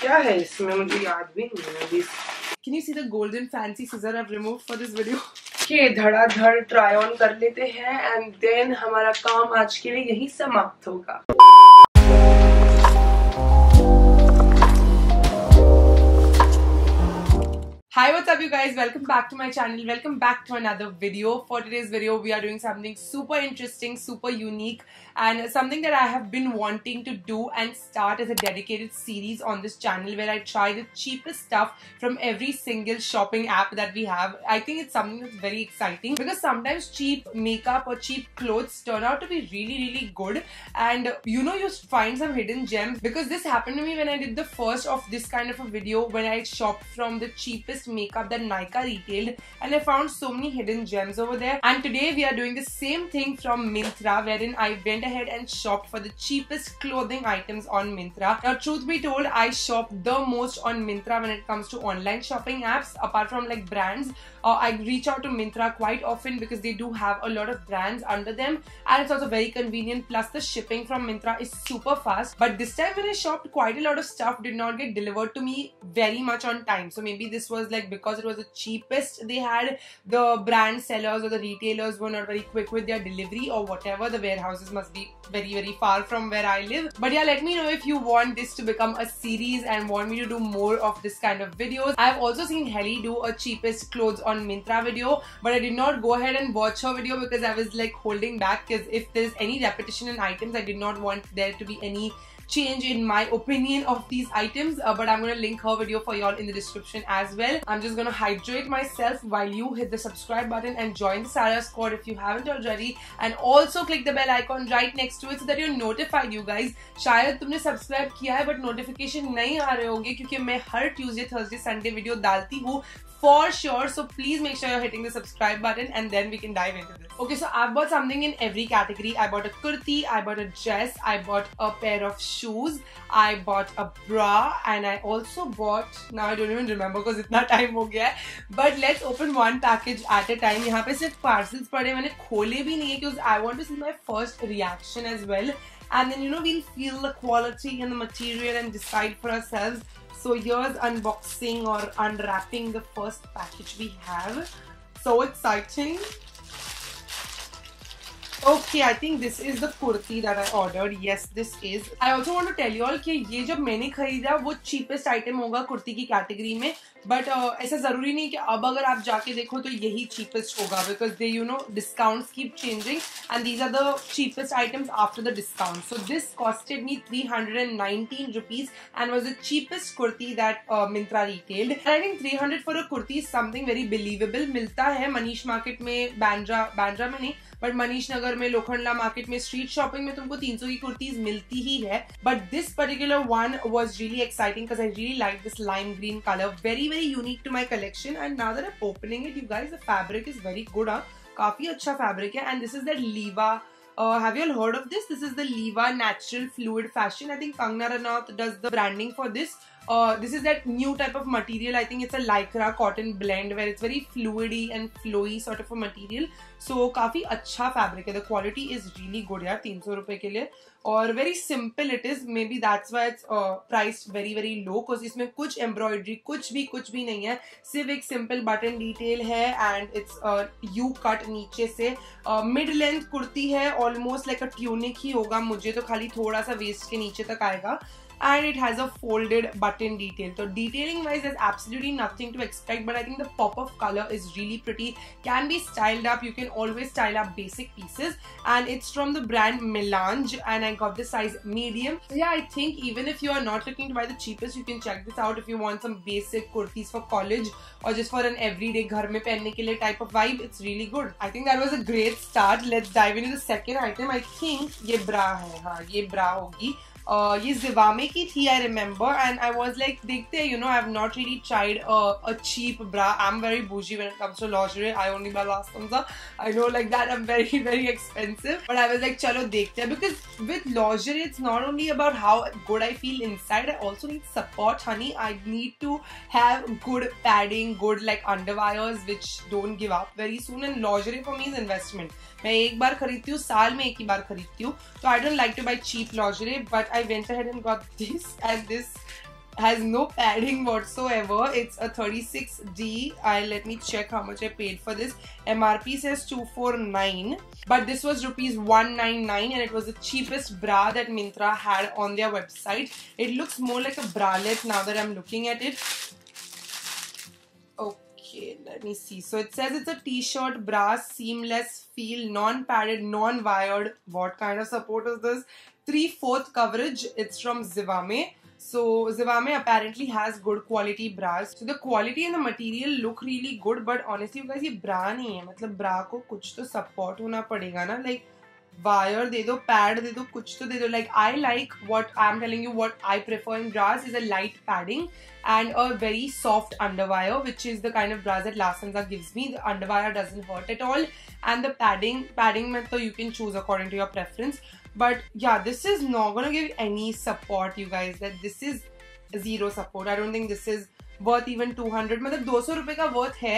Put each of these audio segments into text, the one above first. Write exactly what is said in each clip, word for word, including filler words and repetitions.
क्या है इसमें, मुझे याद भी नहीं है। Can you see the golden fancy scissor I've removed for this video? के धड़ाधड़ ट्राई ऑन कर लेते हैं एंड देन हमारा काम आज के लिए यही समाप्त होगा। Hi, what's up you guys? Welcome back to my channel. Welcome back to another video. For today's video, we are doing something super interesting, super unique and something that I have been wanting to do and start as a dedicated series on this channel where I try the cheapest stuff from every single shopping app that we have. I think it's something that's very exciting because sometimes cheap makeup or cheap clothes turn out to be really, really good and you know you find some hidden gems, because this happened to me when I did the first of this kind of a video when I shopped from the cheapest makeup that Nykaa retailed and I found so many hidden gems over there. And today we are doing the same thing from Myntra, wherein I went ahead and shopped for the cheapest clothing items on Myntra. Now truth be told, I shop the most on Myntra when it comes to online shopping apps. Apart from like brands, uh, I reach out to Myntra quite often because they do have a lot of brands under them and it's also very convenient, plus the shipping from Myntra is super fast. But this time when I shopped, quite a lot of stuff did not get delivered to me very much on time, so maybe this was like because it was the cheapest they had, the brand sellers or the retailers were not very quick with their delivery or whatever. The warehouses must be very very far from where I live. But yeah, let me know if you want this to become a series and want me to do more of this kind of videos. I've also seen Heli do a cheapest clothes on Myntra video, but I did not go ahead and watch her video because I was like holding back, because if there's any repetition in items, I did not want there to be any change in my opinion of these items. Uh, but I'm gonna link her video for y'all in the description as well. I'm just gonna hydrate myself while you hit the subscribe button and join the Sara squad if you haven't already, and also click the bell icon right next to it so that you're notified. You guys, शायद तुमने subscribe किया है but notification नहीं आ रहे होंगे क्योंकि मैं हर Tuesday, Thursday, Sunday video डालती हूँ for sure, so please make sure you're hitting the subscribe button and then we can dive into this. Okay, so I bought something in every category. I bought a kurti, I bought a dress, I bought a pair of shoes, I bought a bra and I also bought, now I don't even remember because itna time ho gaya hai, but let's open one package at a time. Yahan pe sirf parcels pade, maine khole bhi nahi hai because I want to see my first reaction as well, and then you know we'll feel the quality and the material and decide for ourselves. So here's unboxing or unwrapping the first package we have. So exciting. Okay, I think this is the kurti that I ordered. Yes, this is. I also want to tell you all कि ये जब मैंने खरीदा वो cheapest item होगा कुर्ती की category में, but uh, ऐसा ज़रूरी नहीं कि अब अगर आप जाके देखो तो यही cheapest होगा, because they you know discounts keep changing and these are the cheapest items after the discount. So this costed me three hundred nineteen rupees and was the cheapest kurti that uh, Myntra retailed. And I think three hundred for a kurti is something very believable. मिलता है Manish market में, बांद्रा बांद्रा में नहीं but Manish Nagar में, Lokhanda market में, street shopping में तुमको तीन सौ की कुर्तीज मिलती ही है. But this particular one was really exciting because I really like this lime green colour, very very unique to my collection. And now that I am opening it, you guys the fabric is very good. काफी अच्छा fabric है. And this is that Liva. Uh, have you all heard of this? This is the Leeva natural fluid fashion. I think Kangana Ranaut does the branding for this. Uh, this is that new type of material. I think it's a lycra cotton blend where it's very fluidy and flowy sort of a material. So काफी अच्छा fabric है. The quality is really good यार, three hundred रुपए के लिए. और very simple it is. Maybe that's why it's uh, priced very very low. Cause इसमें कुछ embroidery, कुछ भी कुछ भी नहीं है. सिर्फ एक simple button detail है and it's uh, U cut नीचे से. Uh, mid length कुर्ती है. ऑलमोस्ट लाइक अ ट्यूनिक ही होगा, मुझे तो खाली थोड़ा सा वेस्ट के नीचे तक आएगा. And it has a folded button detail. So detailing wise, there's absolutely nothing to expect. But I think the pop of color is really pretty. Can be styled up. You can always style up basic pieces. And it's from the brand Melange. And I got the size medium. So yeah, I think even if you are not looking to buy the cheapest, you can check this out if you want some basic kurtis for college or just for an everyday घर में पहनने के लिए type of vibe. It's really good. I think that was a great start. Let's dive into the second item. I think ये bra है. हाँ, ये bra होगी. Uh, ये Zivame की थी, I remember, and I was like, देखते हैं, you know, I've not really tried a, a cheap bra. I'm very bougie when it comes to lingerie. I only buy last comes up. I know like that. I'm very very expensive, but I was like, चलो देखते हैं, because with lingerie, it's not only about how good I feel inside. I also need support, honey. I need to have good padding, good like underwires which don't give up very soon. And lingerie for me is investment. मैं एक बार खरीदती हूँ, साल में एक ही बार खरीदती हूँ. So I don't like to buy cheap lingerie, but I went ahead and got this, and this has no padding whatsoever. It's a thirty-six D. I let me check how much I paid for this. M R P says two forty-nine, but this was rupees one ninety-nine, and it was the cheapest bra that Myntra had on their website. It looks more like a bralette now that I'm looking at it. Okay, let me see. So it says it's a t-shirt, bra, seamless feel, non-padded, non-wired. What kind of support is this? Three-fourth coverage. It's from Zivame. So Zivame apparently has good quality bras. So the quality and the material look really good, but honestly you guys, ये bra नहीं है. मतलब bra को कुछ तो support होना पड़ेगा ना. Like wire दे दो, pad दे दो, कुछ तो दे दो. Like I like what I'm telling you, what I prefer in bras is a light padding and a very soft underwire, which is the kind of bras that Lokhanda gives me. The underwire doesn't hurt at all, and the padding, padding में तो you can choose according to your preference. But yeah, this is not gonna give any support, you guys. That this is zero support. I don't think this is worth even two hundred. मतलब two hundred रुपए का worth है,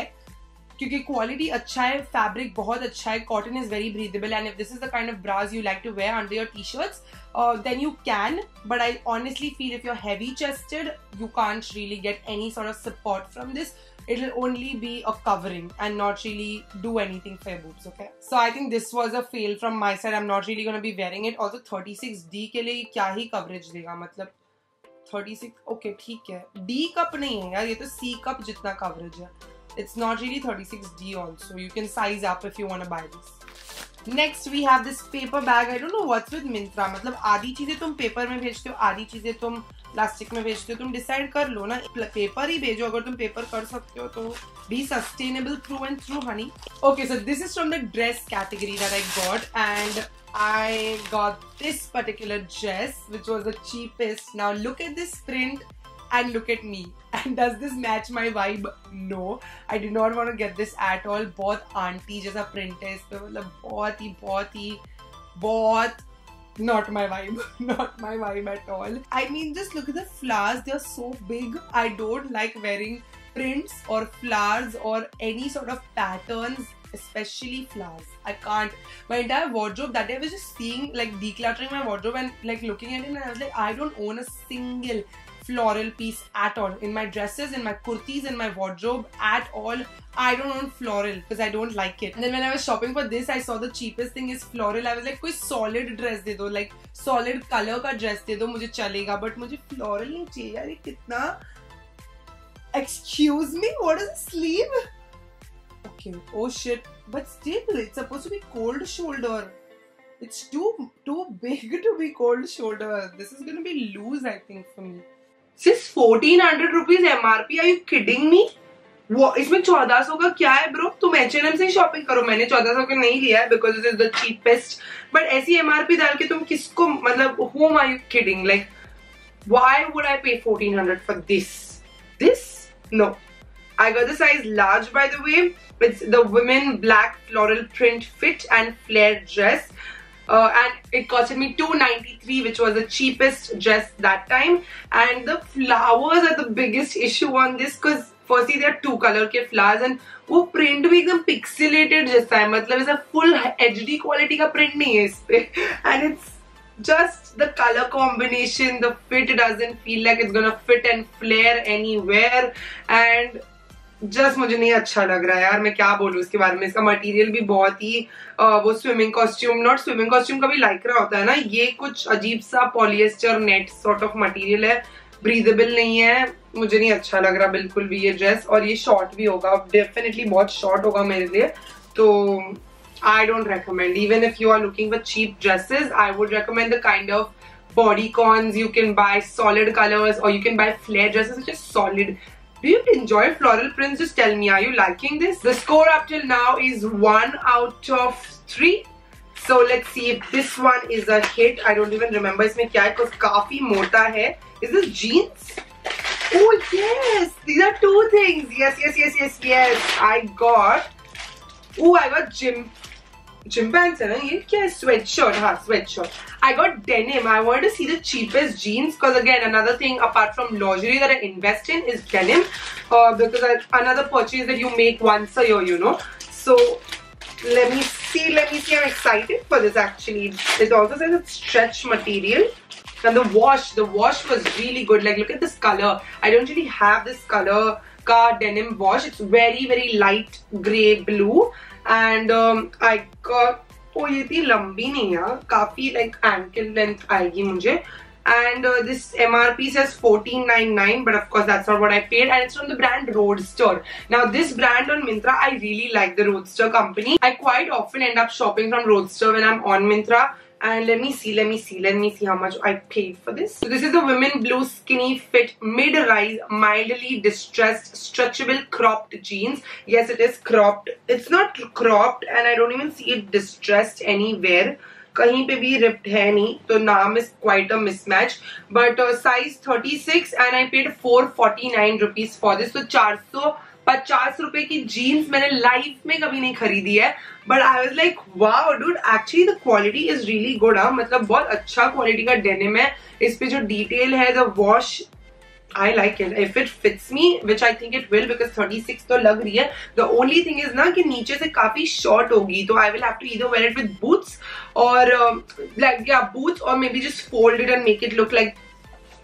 क्योंकि quality अच्छा है, fabric बहुत अच्छा है, cotton is very breathable, and if this is the kind of bras you like to wear under your t-shirts, uh, then you can. But I honestly feel if you're heavy-chested, you can't really get any sort of support from this. It'll only be a covering and not really do anything for your boobs, okay? So I think this was a fail from my side. I'm not really going to be wearing it. Also thirty-six D के लिए क्या ही coverage देगा, मतलब thirty-six, okay ठीक है, D cup नहीं है यार, ये तो C cup जितना coverage है. It's not really thirty-six D also. You can size up if you want to buy this. Next we have this paper bag. I don't know what's with Myntra. मतलब आधी चीजें तुम paper में भेजते हो, आधी चीजें तुम प्लास्टिक में भेजते हो. तुम डिसाइड कर लो ना, पेपर ही भेजो. अगर तुम पेपर कर सकते हो तो be sustainable through and through honey. Okay, so this is from the dress category that I got, and I got this particular dress which was the cheapest. Now look at this print and look at me, and does this match my vibe? No, I did not want to get this at all. बहुत aunty जैसा print है इस पे, मतलब बहुत ही बहुत ही बहुत not my vibe, not my vibe at all. I mean, just look at the flowers; they are so big. I don't like wearing prints or flowers or any sort of patterns, especially flowers. I can't. My entire wardrobe that day, I was just seeing, like decluttering my wardrobe and like looking at it, and I was like, I don't own a single floral piece at all in my dresses, in my kurtis, in my wardrobe at all. I don't own floral because I don't like it. And then when I was shopping for this, I saw the cheapest thing is floral. I was like, कोई solid dress दे दो, like solid color का dress दे दो, मुझे चलेगा. But मुझे floral नहीं चाहिए यार. ये कितना, excuse me, what is the sleeve? Okay, oh shit. But still, it's supposed to be cold shoulder. It's too too big to be cold shoulder. This is gonna be loose, I think, for me. सिर्फ fourteen hundred rupees MRP. Are you kidding me? वो इसमें चौदह सौ का क्या है bro? तुम H N M से ही शॉपिंग करो. मैंने चौदह सौ का नहीं लिया है because it is the cheapest, but ऐसी एमआरपी डाल के तुम किसको, मतलब whom are you kidding? Like why would I pay fourteen hundred for this? This? No. I got the size large, by the way. It's the women black floral print fit and flare dress. Uh, and it costed me two ninety-three, which was the cheapest dress that time. And the flowers are the biggest issue on this, because firstly there are two color के flowers, and वो print भी एकदम pixelated जैसा है. मतलब इसे full H D quality का print नहीं है इसपे, and it's just the color combination, the fit doesn't feel like it's gonna fit and flare anywhere, and just मुझे नहीं अच्छा लग रहा है यार. मैं क्या बोलूँ इसके बारे में. इसका मटेरियल भी बहुत ही आ, वो swimming costume, not swimming costume का भी लाइक्रा होता है ना, ये कुछ अजीब सा polyester net sort of material है, ब्रीदेबल नहीं है. मुझे नहीं अच्छा लग रहा बिल्कुल भी ये ड्रेस, और ये शॉर्ट भी होगा, डेफिनेटली बहुत शॉर्ट होगा मेरे लिए. तो I don't recommend. Even if you are looking for cheap dresses, I would recommend the kind of bodycons you can buy, solid colours, और you can buy flare dresses which is solid. Do you enjoy floral prints? Just tell me, are you liking this? The score up till now is one out of three. So let's see if this one is a hit. I don't even remember इसमें क्या है, because काफी मोटा है. Is this jeans? Oh yes, these are two things. Yes, yes, yes, yes, yes. I got. Oh, I got gym. Gym pants है ना ये, क्या है? Sweatshirt, हाँ sweatshirt. I got denim. I wanted to see the cheapest jeans, because again another thing apart from lingerie that I invest in is denim, uh, because I, another purchase that you make once a year, you know. So let me see, let me see. I'm excited for this actually. It also says it's stretch material. And the wash, the wash was really good. Like, look at this color. I don't really have this color ka denim wash. It's very, very light grey blue. And um, I got, oh, ये इतनी लंबी नहीं है, काफी like ankle length आएगी मुझे. And uh, this M R P says fourteen ninety-nine, but of course that's not what I paid. And it's from the brand Roadster. Now this brand on Myntra, I really like the Roadster company. I quite often end up shopping from Roadster when I'm on Myntra. And let me see, let me see, let me see how much I paid for this. So this is the women blue skinny fit mid-rise mildly distressed stretchable cropped jeans. Yes, it is cropped. It's not cropped and I don't even see it distressed anywhere. कहीं पे भी ripped है नहीं, तो नाम is quite a mismatch. But uh, size thirty-six and I paid four forty-nine rupees for this. So four hundred fifty रुपए की jeans मैंने life में कभी नहीं खरीदी है. But I was like, wow, dude, actually the quality is really good. हाँ, मतलब बहुत अच्छा quality का denim है. इस पे जो detail है, the wash, I like it. If it fits me, which I think it will, because thirty-six तो लग रही है. The only thing is ना कि नीचे से काफी short होगी, तो I will have to either wear it with boots or uh, like yeah, boots or maybe just fold it and make it look like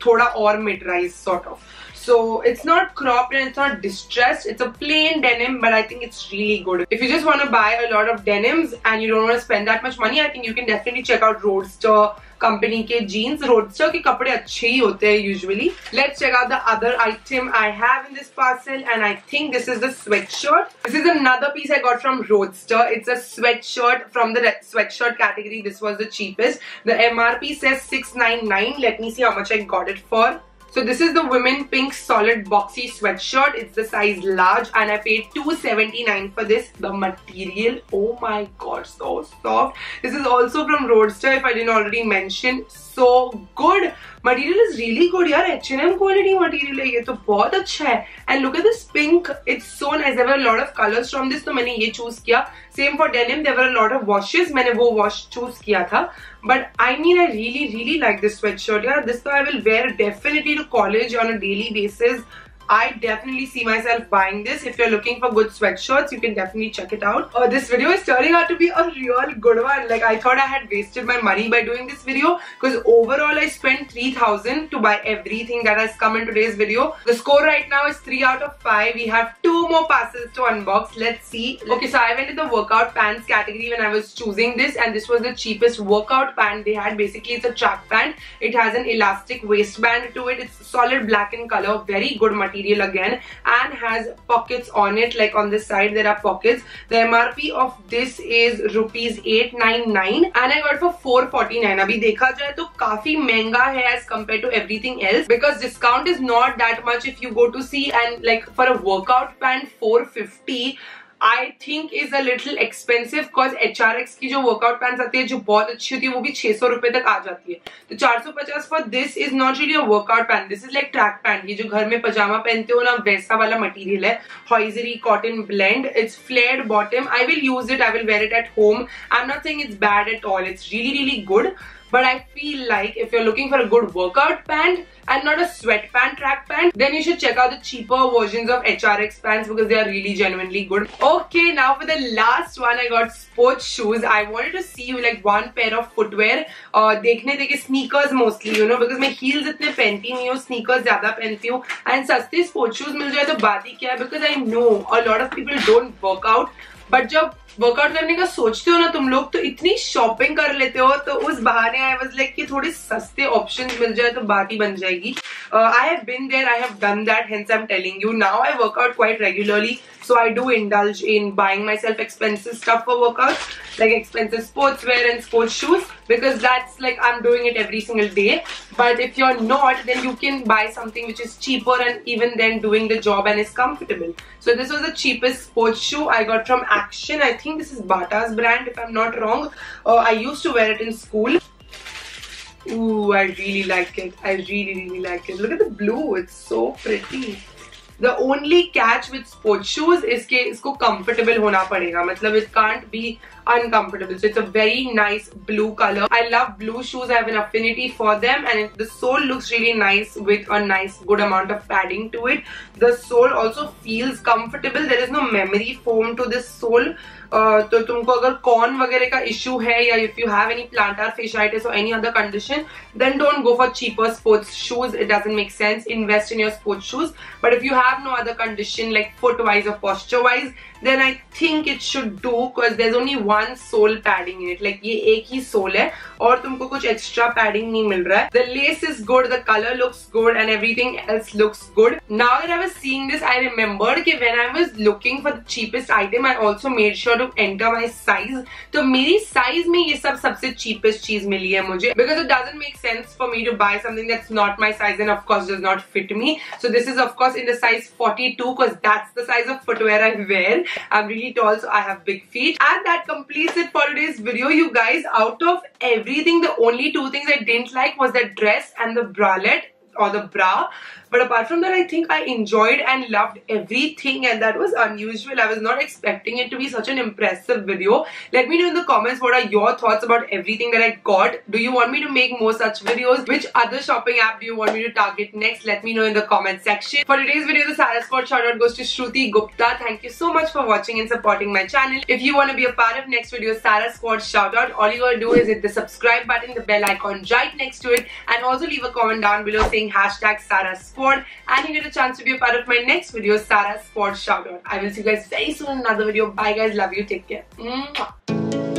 थोड़ा और mid-rise sort of. So it's not cropped and it's not distressed. It's a plain denim, but I think it's really good. If you just want to buy a lot of denims and you don't want to spend that much money, I think you can definitely check out Roadster company के jeans. Roadster के कपड़े अच्छे ही होते हैं usually. Let's check out the other item I have in this parcel, and I think this is the sweatshirt. This is another piece I got from Roadster. It's a sweatshirt from the sweatshirt category. This was the cheapest. The M R P says six ninety-nine. Let me see how much I got it for. So this is the women pink solid boxy sweatshirt. It's the size large and I paid two seventy-nine for this. The material, oh my god, so soft. This is also from Roadster, if I didn't already mention. So good. Material is really good. Yeah, H and M quality material है ये तो बहुत अच्छा है. And look at this pink. It's so nice. There were a lot of colors from this, तो मैंने ये choose किया. Same for denim. There were a lot of washes. मैंने वो wash choose किया था. But I mean, I really, really like this sweatshirt. Yeah, this though I will wear definitely to college on a daily basis. I definitely see myself buying this. If you're looking for good sweatshirts, you can definitely check it out. Uh, this video is turning out to be a real good one. Like, I thought I had wasted my money by doing this video, because overall I spent three thousand to buy everything that has come in today's video. The score right now is three out of five. We have two more parcels to unbox. Let's see. Okay, so I went to the workout pants category when I was choosing this, and this was the cheapest workout pant they had. Basically, it's a track pant. It has an elastic waistband to it. It's solid black in color. Very good material. Material again, and has pockets on it. Like on this side there are pockets. The M R P of this is rupees eight ninety-nine and I got it for four forty-nine. Abhi देखा जाए तो काफी महंगा है as compared to everything else, because discount is not that much if you go to see, and like for a workout pant four fifty I think is a little expensive, because H R X की जो workout pants आती है जो बहुत अच्छी होती है वो भी छह सौ रुपए तक आ जाती है. तो four fifty for this is not really a workout pant. This is like track pant. ये जो घर में पजामा पहनते हो ना वैसा वाला material है. Hosiery cotton blend. It's flared bottom. I will use it. I will wear it at home. I'm not saying it's bad at all. It's really really good. But I feel like if you're looking for a good workout pant and not a sweat pant, track pant, then you should check out the cheaper versions of H R X pants, because they are really genuinely good. Okay, now for the last one, I got sports shoes. I wanted to see you like one pair of footwear. Uh, देखने देखे sneakers mostly, you know, because मैं heels इतने पहनती नहीं हूँ, sneakers ज़्यादा पहनती हूँ. And सस्ते sports shoes मिल जाए तो बात ही क्या है, because I know a lot of people don't work out. But जब वर्कआउट करने का सोचते हो ना तुम लोग तो इतनी शॉपिंग कर लेते हो, तो उस बहाने आई वाज लाइक कि थोड़े सस्ते ऑप्शंस मिल जाए तो बात ही बन जाएगी. I have been there, I have done that, hence I am telling you. Now I work out quite regularly, so I do indulge in buying myself expensive stuff for workouts, like expensive sportswear and sports shoes, because that's like I'm doing it every single day. But if you're not, then you can buy something which is cheaper and even then doing the job and is comfortable. So this was the cheapest sports shoe I got from Action. I think this is Bata's brand if I'm not wrong. Uh, I used to wear it in school. Ooh, I really like it. I really really like it. Look at the blue. It's so pretty. The only catch with sports shoes is कि इसको comfortable होना पड़ेगा, मतलब it can't be uncomfortable. So it's a very nice blue color. I love blue shoes. I have an affinity for them, and the sole looks really nice with a nice good amount of padding to it. The sole also feels comfortable. There is no memory foam to this sole. तो तुमको अगर corn वगैरह का issue है या if you have any plantar fasciitis or any other condition, then don't go for cheaper sports shoes. It doesn't make sense. Invest in your sports shoes. But if you have no other condition like foot wise or posture wise, then I think it should do, because there's only one sole padding in it. Like ये एक ही sole है और तुमको कुछ extra padding नहीं मिल रहा है. The lace is good, the color looks good, and everything else looks good. Now that I was seeing this, I remembered कि when I was looking for the cheapest item, I also made sure to enter my size. तो मेरी size में ये सब सबसे cheapest चीज मिली है मुझे, because it doesn't make sense for me to buy something that's not my size and of course does not fit me. So this is of course in the size forty-two, because that's the size of footwear I wear. I'm really tall, so I have big feet. And that completes it for today's video, you guys. Out of everything, the only two things I didn't like was the dress and the bralette or the bra. But apart from that, I think I enjoyed and loved everything, and that was unusual. I was not expecting it to be such an impressive video. Let me know in the comments what are your thoughts about everything that I got. Do you want me to make more such videos? Which other shopping app do you want me to target next? Let me know in the comment section. For today's video, the Sarah Spot shout out goes to Shruti Gupta. Thank you so much for watching and supporting my channel. If you want to be a part of next video's Sarah Spot shout out, all you gotta do is hit the subscribe button, the bell icon right next to it, and also leave a comment down below saying hashtag Sarah Spot. And you get a chance to be a part of my next video, Sarah Sport Shoutout. I will see you guys very soon in another video. Bye guys, love you, take care. Mwah.